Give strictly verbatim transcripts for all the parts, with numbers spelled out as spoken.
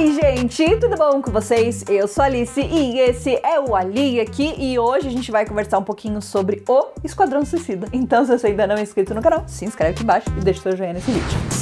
Oi gente, tudo bom com vocês? Eu sou a Alice e esse é o Ali aqui e hoje a gente vai conversar um pouquinho sobre o Esquadrão Suicida. Então se você ainda não é inscrito no canal, se inscreve aqui embaixo e deixa o seu joinha nesse vídeo.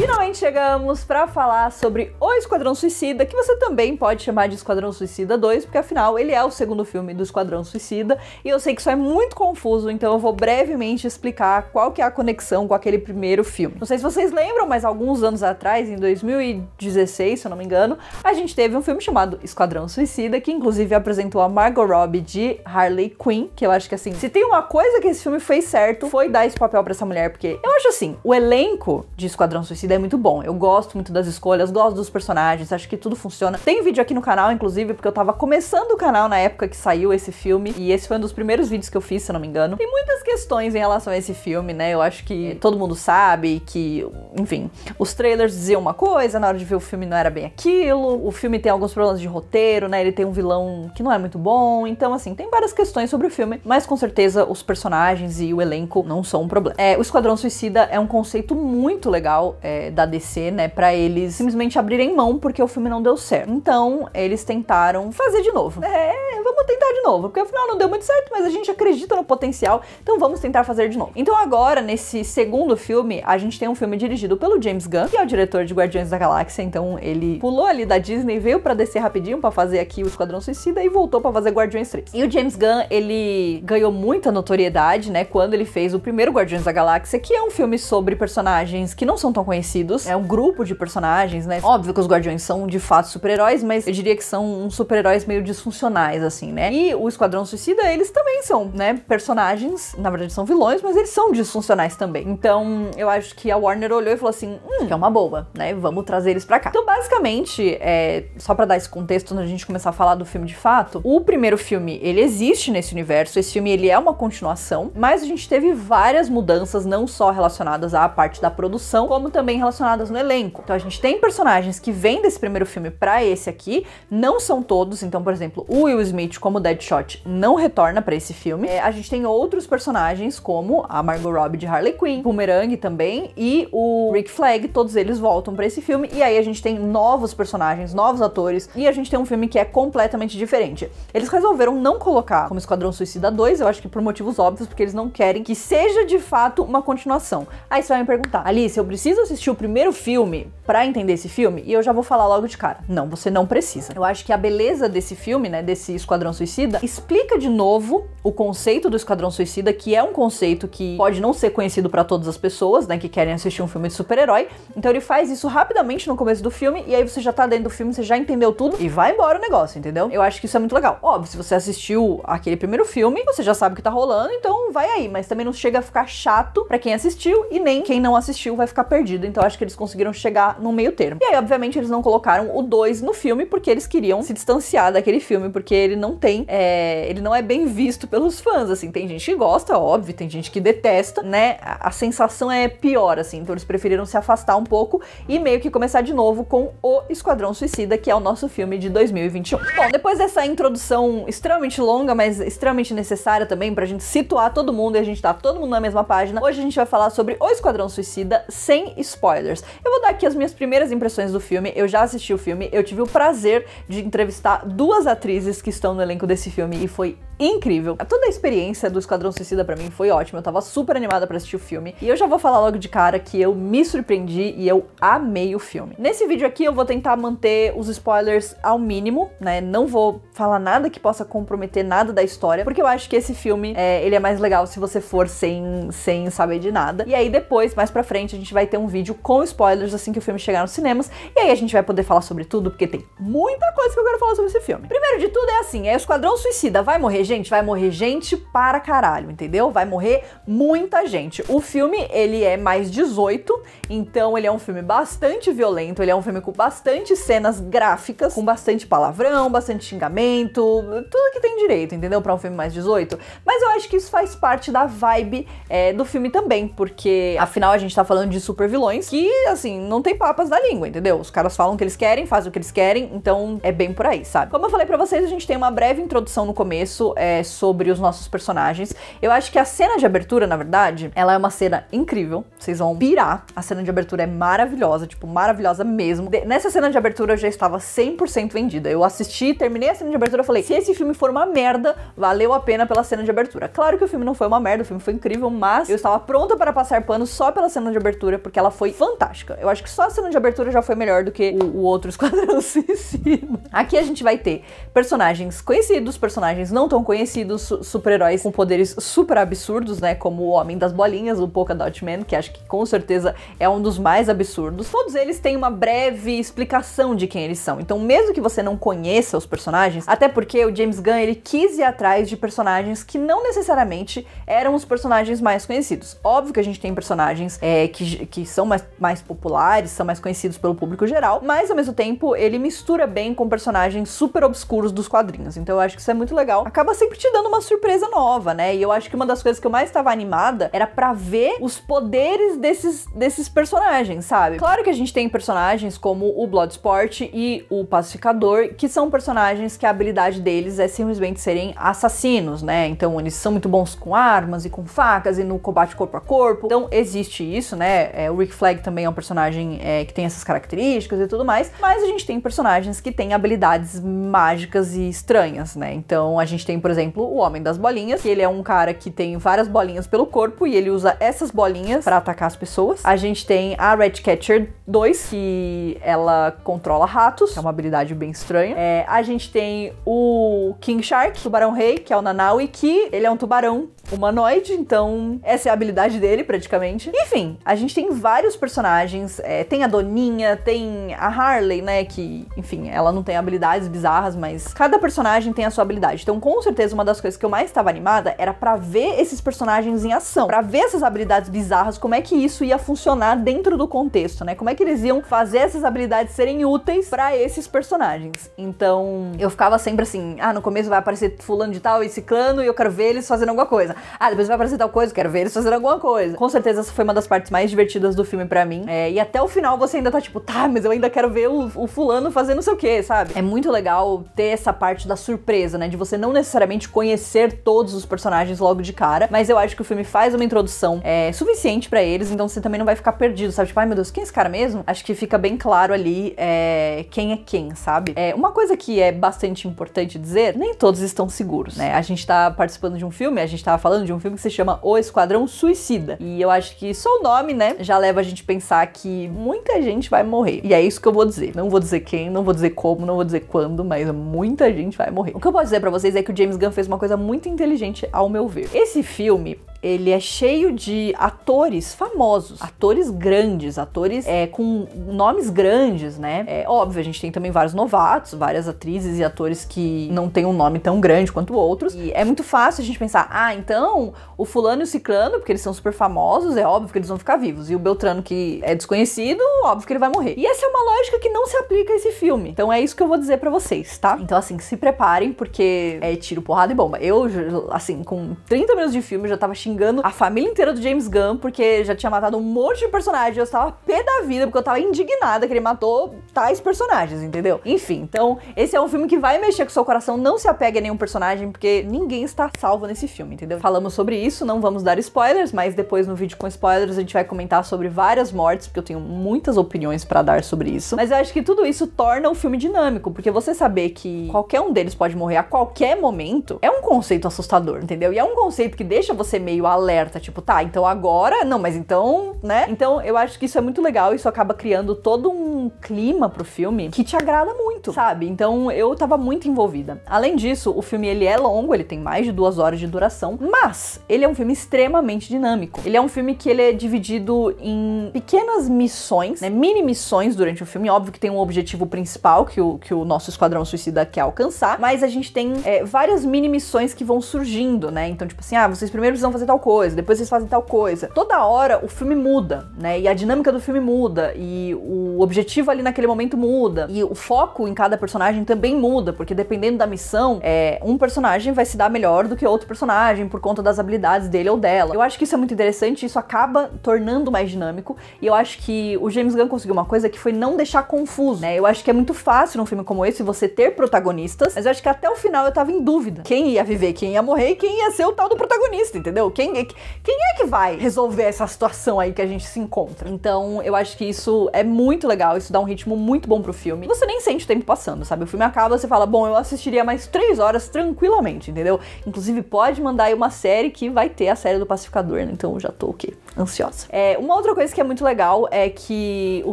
Finalmente chegamos para falar sobre o Esquadrão Suicida, que você também pode chamar de Esquadrão Suicida dois, porque afinal ele é o segundo filme do Esquadrão Suicida, e eu sei que isso é muito confuso, então eu vou brevemente explicar qual que é a conexão com aquele primeiro filme. Não sei se vocês lembram, mas alguns anos atrás, em dois mil e dezesseis, se eu não me engano, a gente teve um filme chamado Esquadrão Suicida, que inclusive apresentou a Margot Robbie de Harley Quinn, que eu acho que assim, se tem uma coisa que esse filme fez certo, foi dar esse papel para essa mulher, porque eu acho assim, o elenco de Esquadrão Suicida é muito bom, eu gosto muito das escolhas, gosto dos personagens, acho que tudo funciona. Tem vídeo aqui no canal, inclusive, porque eu tava começando o canal na época que saiu esse filme, e esse foi um dos primeiros vídeos que eu fiz, se eu não me engano. Tem muitas questões em relação a esse filme, né, eu acho que todo mundo sabe que, enfim, os trailers diziam uma coisa, na hora de ver o filme não era bem aquilo, o filme tem alguns problemas de roteiro, né, ele tem um vilão que não é muito bom, então assim, tem várias questões sobre o filme, mas com certeza os personagens e o elenco não são um problema. É, o Esquadrão Suicida é um conceito muito legal, é, da D C, né, pra eles simplesmente abrirem mão porque o filme não deu certo. Então, eles tentaram fazer de novo. É, vamos tentar de novo, porque afinal não deu muito certo, mas a gente acredita no potencial, então vamos tentar fazer de novo. Então agora, nesse segundo filme, a gente tem um filme dirigido pelo James Gunn, que é o diretor de Guardiões da Galáxia, então ele pulou ali da Disney, veio pra D C rapidinho pra fazer aqui o Esquadrão Suicida e voltou pra fazer Guardiões três. E o James Gunn, ele ganhou muita notoriedade, né, quando ele fez o primeiro Guardiões da Galáxia, que é um filme sobre personagens que não são tão conhecidos. É um grupo de personagens, né? Óbvio que os Guardiões são, de fato, super-heróis, mas eu diria que são uns super-heróis meio disfuncionais, assim, né? E o Esquadrão Suicida, eles também são, né? Personagens, na verdade são vilões, mas eles são disfuncionais também. Então, eu acho que a Warner olhou e falou assim, hum, que é uma boa, né? Vamos trazer eles pra cá. Então, basicamente, é... só pra dar esse contexto, antes da gente começar a falar do filme de fato, o primeiro filme, ele existe nesse universo, esse filme, ele é uma continuação, mas a gente teve várias mudanças, não só relacionadas à parte da produção, como também relacionadas no elenco. Então a gente tem personagens que vêm desse primeiro filme pra esse aqui, não são todos, então por exemplo o Will Smith como Deadshot não retorna pra esse filme. É, a gente tem outros personagens como a Margot Robbie de Harley Quinn, Boomerang também e o Rick Flagg, todos eles voltam pra esse filme e aí a gente tem novos personagens, novos atores e a gente tem um filme que é completamente diferente. Eles resolveram não colocar como Esquadrão Suicida dois, eu acho que por motivos óbvios, porque eles não querem que seja de fato uma continuação. Aí você vai me perguntar, Alice, eu preciso assistir o primeiro filme pra entender esse filme? E eu já vou falar logo de cara, não, você não precisa. Eu acho que a beleza desse filme, né, desse Esquadrão Suicida, explica de novo o conceito do Esquadrão Suicida, que é um conceito que pode não ser conhecido pra todas as pessoas, né, que querem assistir um filme de super-herói, então ele faz isso rapidamente no começo do filme, e aí você já tá dentro do filme, você já entendeu tudo, e vai embora o negócio, entendeu? Eu acho que isso é muito legal. Óbvio, se você assistiu aquele primeiro filme, você já sabe o que tá rolando, então vai aí, mas também não chega a ficar chato pra quem assistiu, e nem quem não assistiu vai ficar perdido, então eu acho que eles conseguiram chegar no meio termo. E aí, obviamente, eles não colocaram o dois no filme porque eles queriam se distanciar daquele filme, porque ele não tem, é, ele não é bem visto pelos fãs, assim, tem gente que gosta, óbvio, tem gente que detesta, né, a, a sensação é pior, assim, então eles preferiram se afastar um pouco e meio que começar de novo com o Esquadrão Suicida, que é o nosso filme de dois mil e vinte e um. Bom, depois dessa introdução extremamente longa, mas extremamente necessária também pra gente situar todo mundo e a gente tá todo mundo na mesma página, hoje a gente vai falar sobre o Esquadrão Suicida sem spoilers. Spoilers. Eu vou dar aqui as minhas primeiras impressões do filme, eu já assisti o filme, eu tive o prazer de entrevistar duas atrizes que estão no elenco desse filme e foi incrível. Toda a experiência do Esquadrão Suicida pra mim foi ótima, eu tava super animada pra assistir o filme e eu já vou falar logo de cara que eu me surpreendi e eu amei o filme. Nesse vídeo aqui eu vou tentar manter os spoilers ao mínimo, né, não vou falar nada que possa comprometer nada da história, porque eu acho que esse filme, é, ele é mais legal se você for sem, sem saber de nada. E aí depois, mais pra frente, a gente vai ter um vídeo com spoilers assim que o filme chegar nos cinemas e aí a gente vai poder falar sobre tudo, porque tem muita coisa que eu quero falar sobre esse filme. Primeiro de tudo é assim, é o Esquadrão Suicida, vai morrer gente, vai morrer gente para caralho, entendeu? Vai morrer muita gente. O filme, ele é mais dezoito, então ele é um filme bastante violento, ele é um filme com bastante cenas gráficas, com bastante palavrão, bastante xingamento, tudo que tem direito, entendeu? Para um filme mais dezoito. Mas eu acho que isso faz parte da vibe é, do filme também, porque afinal a gente tá falando de super vilões, vilões que, assim, não tem papas na língua, entendeu? Os caras falam o que eles querem, fazem o que eles querem, então é bem por aí, sabe? Como eu falei pra vocês, a gente tem uma breve introdução no começo é, sobre os nossos personagens. Eu acho que a cena de abertura, na verdade, ela é uma cena incrível, vocês vão pirar. A cena de abertura é maravilhosa, tipo, maravilhosa mesmo. De Nessa cena de abertura eu já estava cem por cento vendida. Eu assisti, terminei a cena de abertura e falei, se esse filme for uma merda, valeu a pena pela cena de abertura. Claro que o filme não foi uma merda, o filme foi incrível, mas eu estava pronta para passar pano só pela cena de abertura, porque ela foi fantástica. Eu acho que só a cena de abertura já foi melhor do que o, o outro Esquadrão Suicida. Aqui a gente vai ter personagens conhecidos, personagens não tão conhecidos, su super-heróis com poderes super absurdos, né, como o Homem das Bolinhas, o Polka-Dot Man, que acho que com certeza é um dos mais absurdos. Todos eles têm uma breve explicação de quem eles são, então mesmo que você não conheça os personagens, até porque o James Gunn, ele quis ir atrás de personagens que não necessariamente eram os personagens mais conhecidos. Óbvio que a gente tem personagens é, que, que são mais, mais populares, são mais conhecidos pelo público geral, mas ao mesmo tempo ele mistura bem com personagens super obscuros dos quadrinhos, então eu acho que isso é muito legal. Acaba sempre te dando uma surpresa nova, né, e eu acho que uma das coisas que eu mais estava animada era pra ver os poderes desses, desses personagens, sabe? Claro que a gente tem personagens como o Bloodsport e o Pacificador, que são personagens que a habilidade deles é simplesmente serem assassinos, né, então eles são muito bons com armas e com facas e no combate corpo a corpo, então existe isso, né, é, o Rick Flagg também é um personagem é, que tem essas características e tudo mais, mas a gente tem personagens que têm habilidades mágicas e estranhas, né, então a gente tem, por exemplo, o Homem das Bolinhas, que ele é um cara que tem várias bolinhas pelo corpo e ele usa essas bolinhas pra atacar as pessoas. A gente tem a Red Catcher Dois, que ela controla ratos, que é uma habilidade bem estranha. É, a gente tem o King Shark, Tubarão Rei, que é o Nanau, e que ele é um tubarão humanoide, então essa é a habilidade dele, praticamente. Enfim, a gente tem vários personagens, é, tem a Doninha, tem a Harley, né, que, enfim, ela não tem habilidades bizarras, mas cada personagem tem a sua habilidade. Então, com certeza, uma das coisas que eu mais estava animada era pra ver esses personagens em ação, pra ver essas habilidades bizarras, como é que isso ia funcionar dentro do contexto, né, como é que eles iam fazer essas habilidades serem úteis pra esses personagens. Então, eu ficava sempre assim, ah, no começo vai aparecer fulano de tal e ciclano e eu quero ver eles fazendo alguma coisa. Ah, depois vai aparecer tal coisa, quero ver eles fazendo alguma coisa. Com certeza essa foi uma das partes mais divertidas do filme pra mim. É, e até o final você ainda tá tipo, tá, mas eu ainda quero ver o, o fulano fazendo não sei o que, sabe? É muito legal ter essa parte da surpresa, né? De você não necessariamente conhecer todos os personagens logo de cara, mas eu acho que o filme faz uma introdução é, suficiente pra eles, então você também não vai ficar perdido, sabe? Tipo, ai meu Deus, quem é esse cara mesmo? Acho que fica bem claro ali é, quem é quem, sabe? É, uma coisa que é bastante importante dizer, nem todos estão seguros, né? A gente tá participando de um filme, a gente tá falando de um filme que se chama O Esquadrão Suicida. E eu acho que só o nome, né, já leva a gente a pensar que muita gente vai morrer. E é isso que eu vou dizer. Não vou dizer quem, não vou dizer como, não vou dizer quando, mas muita gente vai morrer. O que eu posso dizer pra vocês é que o James Gunn fez uma coisa muito inteligente, ao meu ver. Esse filme, ele é cheio de atores famosos, atores grandes, atores é, com nomes grandes, né? É óbvio, a gente tem também vários novatos, várias atrizes e atores que não tem um nome tão grande quanto outros. E é muito fácil a gente pensar, ah, então o fulano e o ciclano, porque eles são super famosos, é óbvio que eles vão ficar vivos. E o beltrano, que é desconhecido, óbvio que ele vai morrer. E essa é uma lógica que não se aplica a esse filme. Então é isso que eu vou dizer pra vocês, tá? Então, assim, se preparem, porque é tiro, porrada e bomba. Eu, assim, com trinta minutos de filme, eu já tava xingando Xingando a família inteira do James Gunn, porque já tinha matado um monte de personagens. Eu estava pé da vida, porque eu estava indignada que ele matou tais personagens, entendeu? Enfim, então esse é um filme que vai mexer com o seu coração. Não se apegue a nenhum personagem, porque ninguém está salvo nesse filme, entendeu? Falamos sobre isso, não vamos dar spoilers, mas depois no vídeo com spoilers a gente vai comentar sobre várias mortes, porque eu tenho muitas opiniões pra dar sobre isso. Mas eu acho que tudo isso torna o filme dinâmico, porque você saber que qualquer um deles pode morrer a qualquer momento é um conceito assustador, entendeu? E é um conceito que deixa você meio alerta, tipo, tá, então agora não, mas então, né? Então eu acho que isso é muito legal, isso acaba criando todo um clima pro filme que te agrada muito, sabe? Então eu tava muito envolvida. Além disso, o filme, ele é longo, ele tem mais de duas horas de duração, mas ele é um filme extremamente dinâmico. Ele é um filme que ele é dividido em pequenas missões, né? Mini missões durante o filme. Óbvio que tem um objetivo principal que o, que o nosso Esquadrão Suicida quer alcançar, mas a gente tem é, várias mini missões que vão surgindo, né? Então, tipo assim, ah, vocês primeiro precisam fazer tal coisa, depois vocês fazem tal coisa. Toda hora o filme muda, né? E a dinâmica do filme muda, e o objetivo ali naquele momento muda, e o foco em cada personagem também muda, porque dependendo da missão, é, um personagem vai se dar melhor do que outro personagem por conta das habilidades dele ou dela. Eu acho que isso é muito interessante, isso acaba tornando mais dinâmico, e eu acho que o James Gunn conseguiu uma coisa que foi não deixar confuso, né? Eu acho que é muito fácil num filme como esse você ter protagonistas, mas eu acho que até o final eu tava em dúvida. Quem ia viver, quem ia morrer e quem ia ser o tal do protagonista, entendeu? Quem, quem é que vai resolver essa situação aí que a gente se encontra? Então eu acho que isso é muito legal, isso dá um ritmo muito bom pro filme. Você nem sente o tempo passando, sabe? O filme acaba, você fala, bom, eu assistiria mais três horas tranquilamente, entendeu? Inclusive pode mandar aí uma série que vai ter a série do Pacificador, né? Então eu já tô o quê? Ansiosa. É, uma outra coisa que é muito legal é que o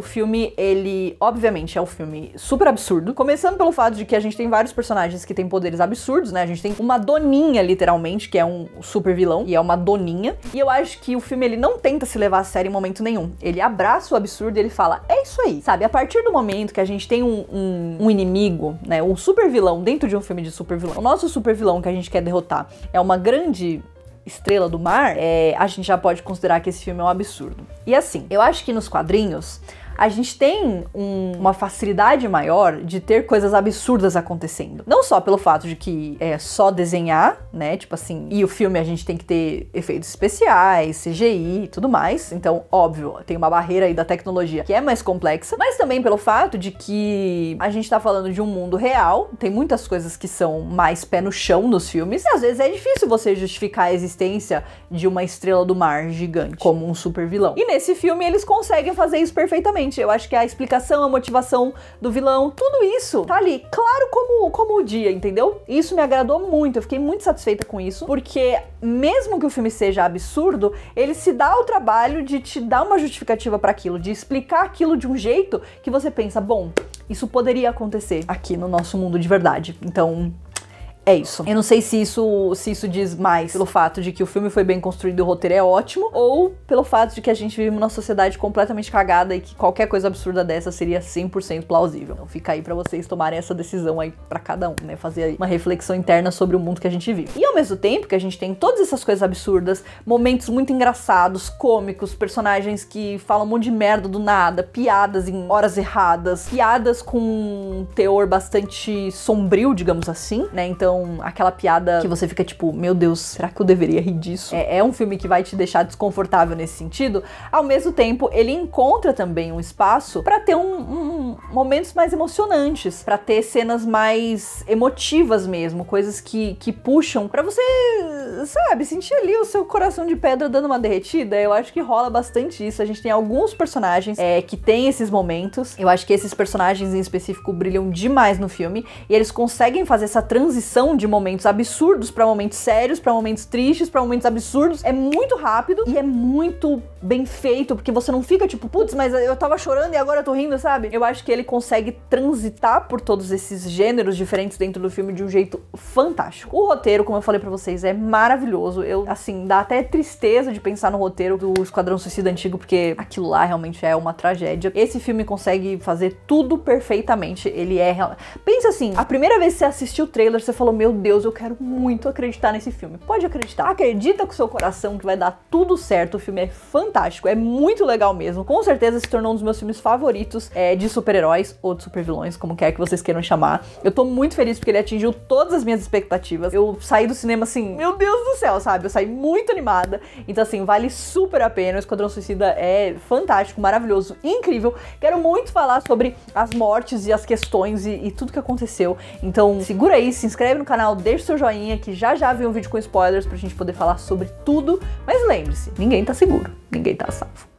filme, ele, obviamente, é um filme super absurdo, começando pelo fato de que a gente tem vários personagens que têm poderes absurdos, né? A gente tem uma doninha, literalmente, que é um super vilão, e é uma doninha, e eu acho que o filme, ele não tenta se levar a sério em momento nenhum. Ele abraça o absurdo e ele fala, é isso aí, sabe? A partir do momento que a gente tem um, um, um inimigo, né? Um super vilão dentro de um filme de super vilão, o nosso super vilão que a gente quer derrotar é uma grande estrela do mar, é, a gente já pode considerar que esse filme é um absurdo. E assim, eu acho que nos quadrinhos a gente tem um, uma facilidade maior de ter coisas absurdas acontecendo. Não só pelo fato de que é só desenhar, né, tipo assim, e o filme a gente tem que ter efeitos especiais, C G I e tudo mais, então, óbvio, tem uma barreira aí da tecnologia que é mais complexa, mas também pelo fato de que a gente tá falando de um mundo real, tem muitas coisas que são mais pé no chão nos filmes, e às vezes é difícil você justificar a existência de uma estrela do mar gigante como um super vilão. E nesse filme eles conseguem fazer isso perfeitamente. Eu acho que a explicação, a motivação do vilão, tudo isso tá ali, claro como, como o dia, entendeu? E isso me agradou muito, eu fiquei muito satisfeita com isso, porque mesmo que o filme seja absurdo, ele se dá o trabalho de te dar uma justificativa para aquilo, de explicar aquilo de um jeito que você pensa, bom, isso poderia acontecer aqui no nosso mundo de verdade, então... é isso. Eu não sei se isso, se isso diz mais pelo fato de que o filme foi bem construído, o roteiro é ótimo, ou pelo fato de que a gente vive numa sociedade completamente cagada e que qualquer coisa absurda dessa seria cem por cento plausível. Então fica aí pra vocês tomarem essa decisão aí pra cada um, né? Fazer aí uma reflexão interna sobre o mundo que a gente vive. E ao mesmo tempo que a gente tem todas essas coisas absurdas, momentos muito engraçados, cômicos, personagens que falam um monte de merda do nada, piadas em horas erradas, piadas com um teor bastante sombrio, digamos assim, né? Então aquela piada que você fica tipo, meu Deus, será que eu deveria rir disso? É, é um filme que vai te deixar desconfortável nesse sentido. Ao mesmo tempo, ele encontra também um espaço pra ter um, um momentos mais emocionantes, pra ter cenas mais emotivas mesmo, coisas que, que puxam pra você, sabe, sentir ali o seu coração de pedra dando uma derretida. Eu acho que rola bastante isso. A gente tem alguns personagens é, que tem esses momentos. Eu acho que esses personagens em específico brilham demais no filme e eles conseguem fazer essa transição de momentos absurdos pra momentos sérios, pra momentos tristes, pra momentos absurdos. É muito rápido e é muito bem feito, porque você não fica tipo, putz, mas eu tava chorando e agora eu tô rindo, sabe? Eu acho que ele consegue transitar por todos esses gêneros diferentes dentro do filme de um jeito fantástico. O roteiro, como eu falei pra vocês, é maravilhoso. Eu, assim, dá até tristeza de pensar no roteiro do Esquadrão Suicida Antigo, porque aquilo lá realmente é uma tragédia. Esse filme consegue fazer tudo perfeitamente. Ele é... real... Pensa assim, a primeira vez que você assistiu o trailer, você falou, meu Deus, eu quero muito acreditar nesse filme. Pode acreditar. Acredita com o seu coração que vai dar tudo certo. O filme é fantástico, é muito legal mesmo. Com certeza se tornou um dos meus filmes favoritos é, de super-heróis ou de super-vilões, como quer que vocês queiram chamar. Eu tô muito feliz porque ele atingiu todas as minhas expectativas. Eu saí do cinema assim, meu Deus do céu, sabe? Eu saí muito animada. Então assim, vale super a pena. O Esquadrão Suicida é fantástico, maravilhoso, incrível. Quero muito falar sobre as mortes e as questões e, e tudo que aconteceu. Então segura aí, se inscreve no canal, deixa o seu joinha que já já vi um vídeo com spoilers pra gente poder falar sobre tudo, mas lembre-se, ninguém tá seguro, ninguém tá salvo.